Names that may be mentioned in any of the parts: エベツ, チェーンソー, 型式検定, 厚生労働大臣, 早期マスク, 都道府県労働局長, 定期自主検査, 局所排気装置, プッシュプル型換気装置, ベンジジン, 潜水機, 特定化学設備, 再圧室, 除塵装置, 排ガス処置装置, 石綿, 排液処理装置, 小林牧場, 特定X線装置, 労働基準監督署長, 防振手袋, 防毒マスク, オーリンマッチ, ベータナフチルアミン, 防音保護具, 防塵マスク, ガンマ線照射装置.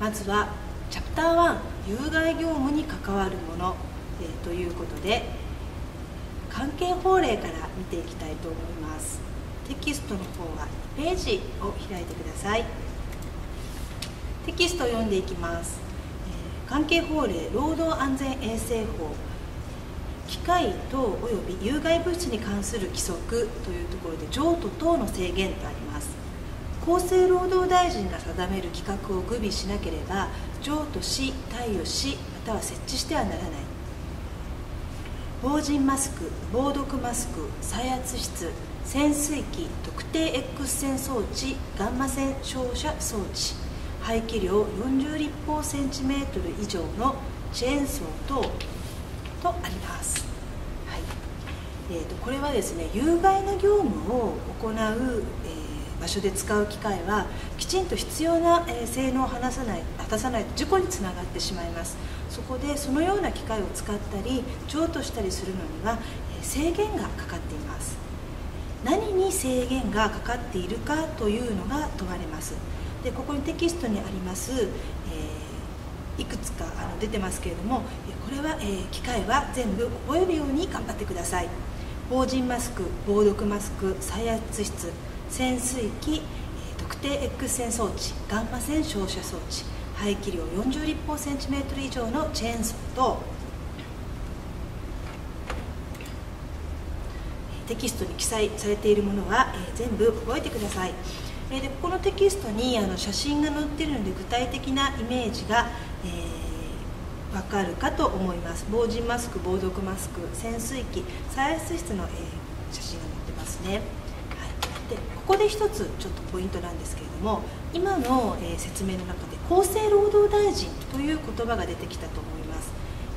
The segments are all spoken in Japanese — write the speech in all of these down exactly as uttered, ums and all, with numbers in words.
まずはチャプターワン有害業務に関わるもの、えー、ということで関係法令から見ていきたいと思います。テキストの方はにページを開いてください。テキストを読んでいきます。えー、関係法令労働安全衛生法機械等および有害物質に関する規則というところで譲渡等の制限とあります。厚生労働大臣が定める規格を具備しなければ譲渡し、貸与し、または設置してはならない。防塵マスク、防毒マスク、再圧室、潜水機、特定 X 線装置、ガンマ線照射装置、排気量よんじゅうりっぽうセンチメートル以上のチェーンソー等とあります。はいえー、とこれはですね、有害な業務を行う、えー場所で使う機械はきちんと必要な性能を果たさないと事故につながってしまいます。そこでそのような機械を使ったり譲渡したりするのには制限がかかっています。何に制限がかかっているかというのが問われます。でここにテキストにあります、えー、いくつか出てますけれども、これは機械は全部覚えるように頑張ってください。防塵マスク、防毒マスク、再圧室、潜水機、特定 X 線装置、ガンマ線照射装置、排気量よんじゅうりっぽうセンチメートル以上のチェーンソーとテキストに記載されているものは全部覚えてください。でここのテキストに写真が載っているので具体的なイメージが、えー、分かるかと思います。防塵マスク、防毒マスク、潜水機、再圧室の、えー、写真が載ってますね。でここで一つちょっとポイントなんですけれども、今の、えー、説明の中で厚生労働大臣という言葉が出てきたと思います。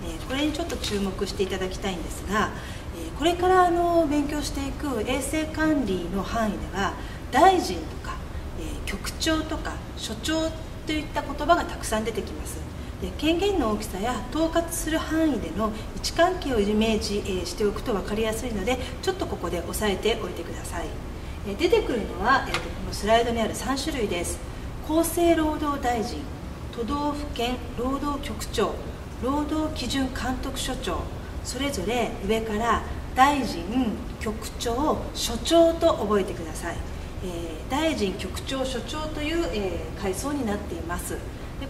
えー、これにちょっと注目していただきたいんですが、えー、これからあの勉強していく衛生管理の範囲では大臣とか、えー、局長とか所長といった言葉がたくさん出てきます。で権限の大きさや統括する範囲での位置関係をイメージ、えー、しておくと分かりやすいのでちょっとここで押さえておいてください。出てくるのは、えー、とこのスライドにあるさんしゅるいです。厚生労働大臣、都道府県労働局長、労働基準監督署長、それぞれ上から大臣、局長、署長と覚えてください。えー、大臣、局長、署長という、えー、階層になっています。で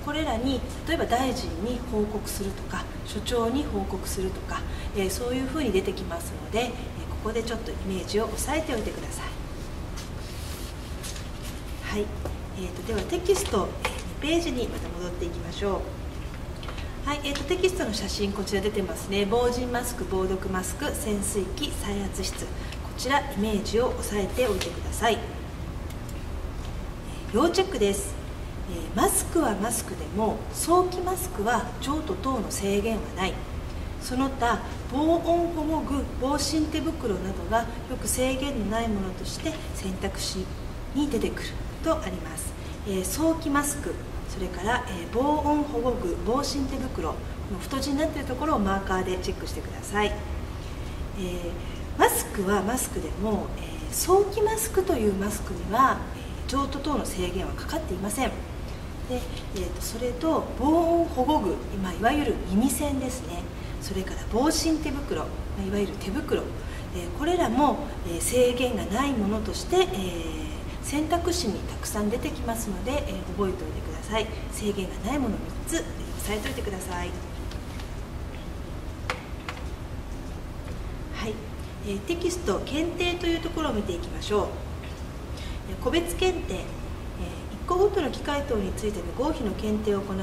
これらに例えば大臣に報告するとか署長に報告するとか、えー、そういうふうに出てきますので、えー、ここでちょっとイメージを押さえておいてください。はいえー、とではテキストにページにまた戻っていきましょう。はいえー、とテキストの写真こちら出てますね。防塵マスク、防毒マスク、潜水機、再圧室、こちらイメージを押さえておいてください。要チェックです。えー、マスクはマスクでも早期マスクは譲渡等の制限はない。その他防音保護具、防振手袋などがよく制限のないものとして選択肢に出てくるとあります。えー、早期マスク、それから、えー、防音保護具、防振手袋の太字になっているところをマーカーでチェックしてください。えー、マスクはマスクでも、えー、早期マスクというマスクには、えー、譲渡等の制限はかかっていません。で、えー、とそれと防音保護具、今いわゆる耳栓ですね。それから防振手袋、いわゆる手袋、えー、これらも、えー、制限がないものとして、えー選択肢にたくさん出てきますので、えー、覚えておいてください。制限がないものみっつ押さえておいてください。はいえー、テキスト検定というところを見ていきましょう。えー、個別検定、えー、いっこごとの機械等についての合否の検定を行う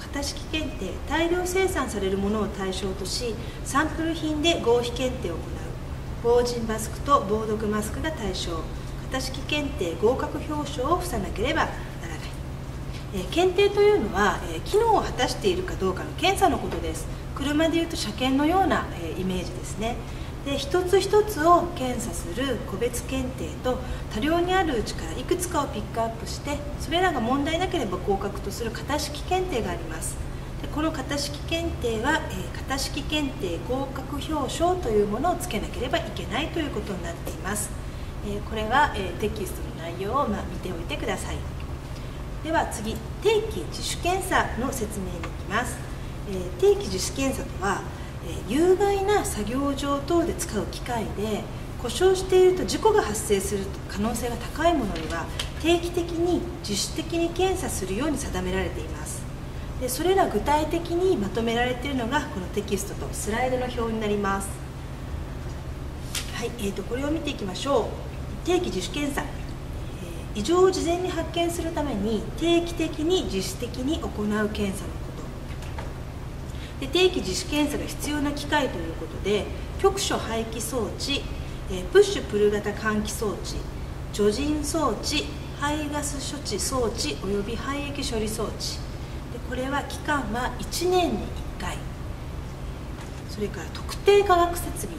型式検定、大量生産されるものを対象としサンプル品で合否検定を行う。防塵マスクと防毒マスクが対象。型式検定合格表彰を付さなければならない。えー、検定というのは、えー、機能を果たしているかどうかの検査のことです。車でいうと車検のような、えー、イメージですね。で一つ一つを検査する個別検定と多量にあるうちからいくつかをピックアップしてそれらが問題なければ合格とする型式検定があります。でこの型式検定は、えー、型式検定合格表彰というものをつけなければいけないということになっています。これはテキストの内容を見ておいてください。では次、定期自主検査の説明に行きます。えー、定期自主検査とは、えー、有害な作業場等で使う機械で故障していると事故が発生する可能性が高いものには定期的に自主的に検査するように定められています。でそれら具体的にまとめられているのがこのテキストとスライドの表になります。はい、えーと、これを見ていきましょう。定期自主検査、えー、異常を事前に発見するために定期的に自主的に行う検査のことで、定期自主検査が必要な機械ということで、局所排気装置、プッシュプル型換気装置、除塵装置、排ガス処置装置および排液処理装置で、これは期間はいちねんにいっかい、それから特定化学設備、こ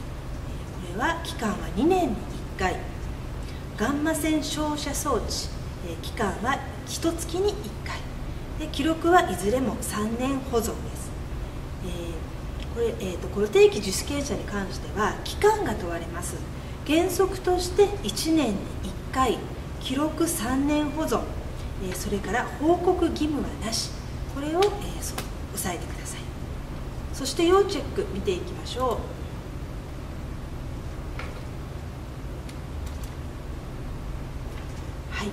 れは期間はにねんにいっかい、ガンマ線照射装置、期間はいっかげつにいっかいで、記録はいずれもさんねん保存です。これ、えー、とこの定期自主検査に関しては期間が問われます。原則としていちねんにいっかい、記録さんねん保存、えー、それから報告義務はなし、これを、えー、そう押さえてください。そして要チェック見ていきましょう。はい、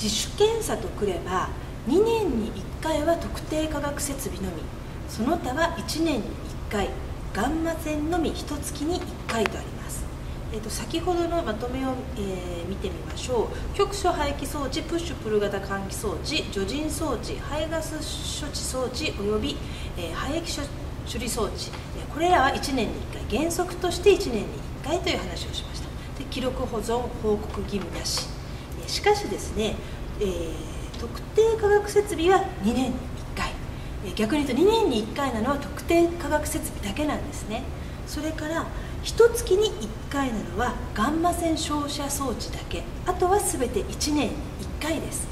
自主検査とくればにねんにいっかいは特定化学設備のみ、その他はいちねんにいっかい、ガンマ線のみいっかげつにいっかいとあります。えー、と先ほどのまとめを、えー、見てみましょう。局所排気装置、プッシュプル型換気装置、除塵装置、排ガス処置装置および、えー、排液処理装置、これらはいちねんにいっかい、原則としていちねんにいっかいという話をしました。で記録保存、報告義務なし。しかしですね、えー、特定化学設備はにねんにいっかい、逆に言うとにねんにいっかいなのは特定化学設備だけなんですね。それからいっかげつにいっかいなのはガンマ線照射装置だけ、あとは全ていちねんにいっかいです。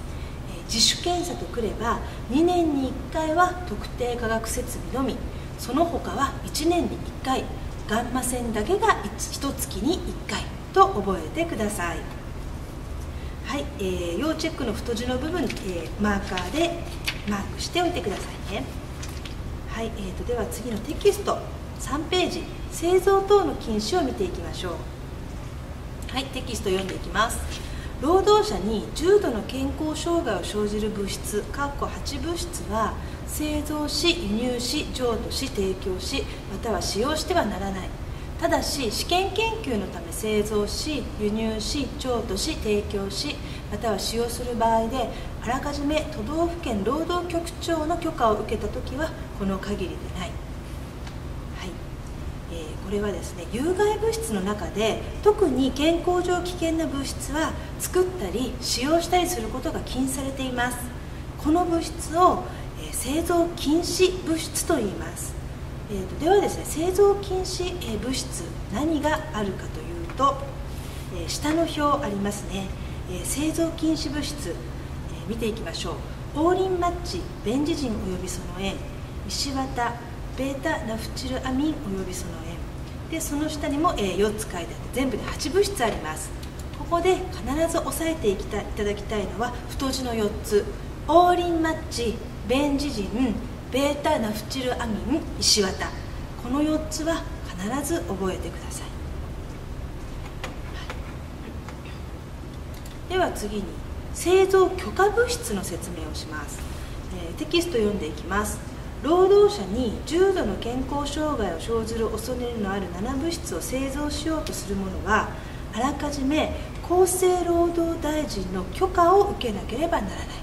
自主検査とくればにねんにいっかいは特定化学設備のみ、その他はいちねんにいっかい、ガンマ線だけがいっかげつにいっかいと覚えてください。はい、えー、要チェックの太字の部分、えー、マーカーでマークしておいてくださいね。はい、えーと、では次のテキストさんページ、製造等の禁止を見ていきましょう。はい、テキスト読んでいきます。労働者に重度の健康障害を生じる物質（はち物質）は製造し、輸入し、譲渡し、提供し、または使用してはならない。ただし、試験研究のため製造し、輸入し、譲渡し、提供し、または使用する場合で、あらかじめ都道府県労働局長の許可を受けたときは、この限りでない。はい、えー、これはですね、有害物質の中で、特に健康上危険な物質は、作ったり使用したりすることが禁止されています。この物質を、えー、製造禁止物質と言います。えーとではですね、製造禁止、えー、物質、何があるかというと、えー、下の表ありますね、えー、製造禁止物質、えー、見ていきましょう。オーリンマッチ、ベンジジンおよびその塩、石綿、ベータナフチルアミンおよびその塩で、その下にも、えー、よっつ書いてあって、全部ではち物質あります。ここで必ず押さえていただきたいのは太字のよっつ、オーリンマッチ、ベンジジン、ベータナフチルアミン、石綿、このよっつは必ず覚えてください。では次に製造許可物質の説明をします。えー、テキスト読んでいきます。労働者に重度の健康障害を生ずる恐れのあるなな物質を製造しようとする者は、あらかじめ厚生労働大臣の許可を受けなければならない。